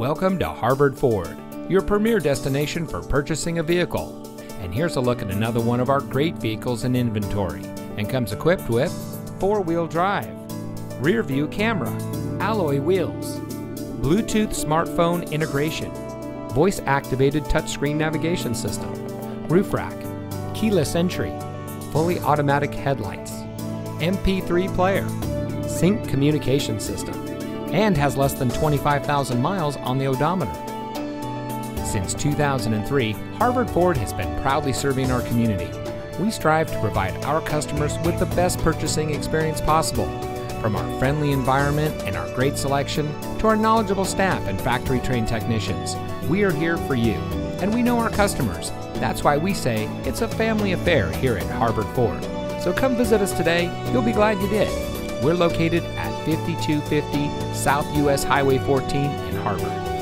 Welcome to Harvard Ford, your premier destination for purchasing a vehicle. And here's a look at another one of our great vehicles in inventory, and comes equipped with four-wheel drive, rear view camera, alloy wheels, Bluetooth smartphone integration, voice-activated touchscreen navigation system, roof rack, keyless entry, fully automatic headlights, MP3 player, sync communication system, and has less than 25,000 miles on the odometer. Since 2003, Harvard Ford has been proudly serving our community. We strive to provide our customers with the best purchasing experience possible. From our friendly environment and our great selection to our knowledgeable staff and factory-trained technicians, we are here for you, and we know our customers. That's why we say it's a family affair here at Harvard Ford. So come visit us today. You'll be glad you did. We're located at 5250 South US Highway 14 in Harvard.